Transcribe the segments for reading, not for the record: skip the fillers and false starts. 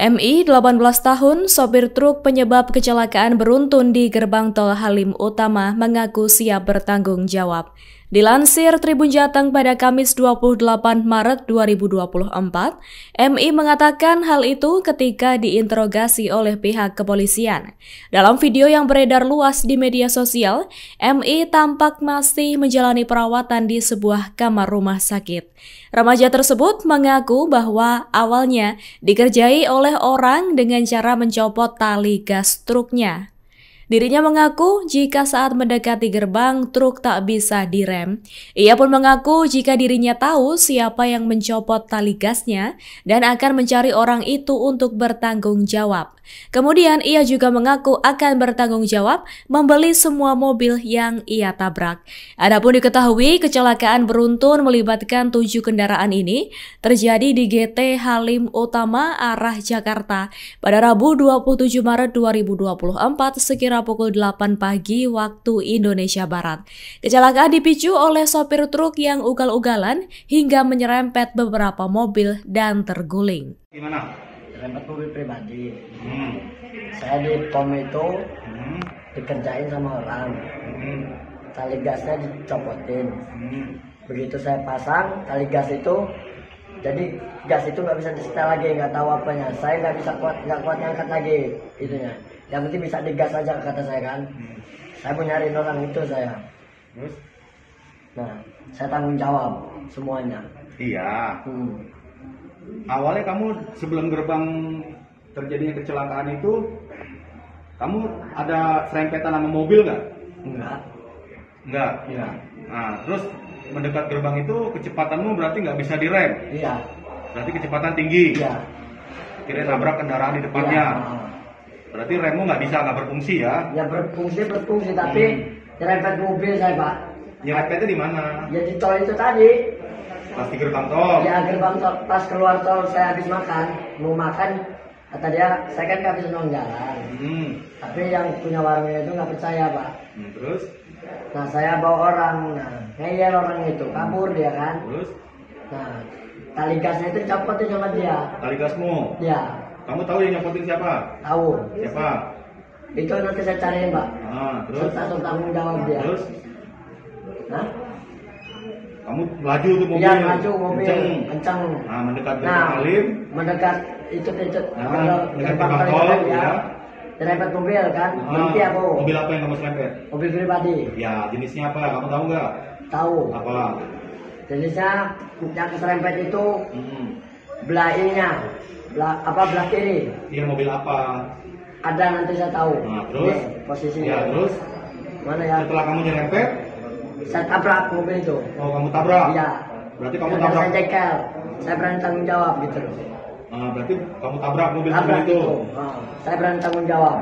MI, 18 tahun, sopir truk penyebab kecelakaan beruntun di Gerbang Tol Halim Utama mengaku siap bertanggung jawab. Dilansir Tribun Jateng pada Kamis 28 Maret 2024, MI mengatakan hal itu ketika diinterogasi oleh pihak kepolisian. Dalam video yang beredar luas di media sosial, MI tampak masih menjalani perawatan di sebuah kamar rumah sakit. Remaja tersebut mengaku bahwa awalnya dikerjai oleh orang dengan cara mencopot tali gas truknya. Dirinya mengaku jika saat mendekati gerbang truk tak bisa direm. Ia pun mengaku jika dirinya tahu siapa yang mencopot tali gasnya dan akan mencari orang itu untuk bertanggung jawab. Kemudian ia juga mengaku akan bertanggung jawab membeli semua mobil yang ia tabrak. Adapun diketahui kecelakaan beruntun melibatkan 7 kendaraan ini terjadi di GT Halim Utama arah Jakarta pada Rabu 27 Maret 2024 sekira pukul 8 pagi waktu Indonesia Barat. Kecelakaan dipicu oleh sopir truk yang ugal-ugalan hingga menyerempet beberapa mobil dan terguling. Gimana? Nyerempet mobil pribadi. Saya di pom itu dikerjain sama orang. Tali gasnya dicopotin. Begitu saya pasang tali gas itu, jadi gas itu nggak bisa disetel lagi, nggak tahu apanya. Saya nggak bisa kuat ngangkat lagi itunya. Yang penting bisa digas aja kata saya kan. Saya mau nyariin orang itu saya. Terus? Nah, saya tanggung jawab semuanya. Iya. Awalnya kamu sebelum gerbang terjadinya kecelakaan itu, kamu ada serempetan sama mobil nggak? Enggak. Iya. Nah, terus mendekat gerbang itu kecepatanmu berarti nggak bisa direm? Iya. Berarti kecepatan tinggi? Iya. Akhirnya nabrak kendaraan di depannya? Iya. Berarti remmu nggak berfungsi ya? Ya berfungsi, tapi nyerempet mobil saya pak. Nyerempetnya di mana? Ya di tol itu tadi. Pas di gerbang tol? Ya gerbang tol, pas keluar tol saya habis makan. Mau makan, kata dia, saya kan nggak bisa jalan. Tapi yang punya warungnya itu nggak percaya pak. Terus? Nah saya bawa orang, ngeyel orang itu, kabur dia kan. Terus? Nah tali gasnya itu capotin sama dia. Tali gasmu? Ya. Kamu tahu yang nyopotin siapa? Tahu. Siapa? Itu nanti saya cariin, Pak. Nah, terus? Serta tanggung jawab dia. Terus? Hah? Kamu laju tuh mobilnya? Iya, laju mobil. Kencang. Nah, mendekat gerbang Halim. Mendekat, itu. Nah, mendekat gerbang tol, ya. Serempet mobil, kan? Berhenti aku. Mobil apa yang kamu serempet? Mobil pribadi. Ya, jenisnya apa? Kamu tahu nggak? Tahu. Apa? Jenisnya yang keserempet itu belah kiri. Iya, mobil apa? Ada, nanti saya tahu. Nah, terus? Ini posisinya. Ya, terus? Mana ya? Setelah kamu nyerempet? Saya tabrak mobil itu. Oh, kamu tabrak? Iya. Berarti kamu tabrak? Saya jengkel. Saya berani tanggung jawab gitu. Nah, berarti kamu tabrak mobil itu? Nah, saya berani tanggung jawab.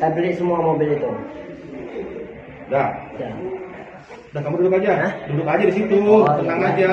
Saya beli semua mobil itu. Udah, kamu duduk aja. Hah? Duduk aja di situ. Tenang aja.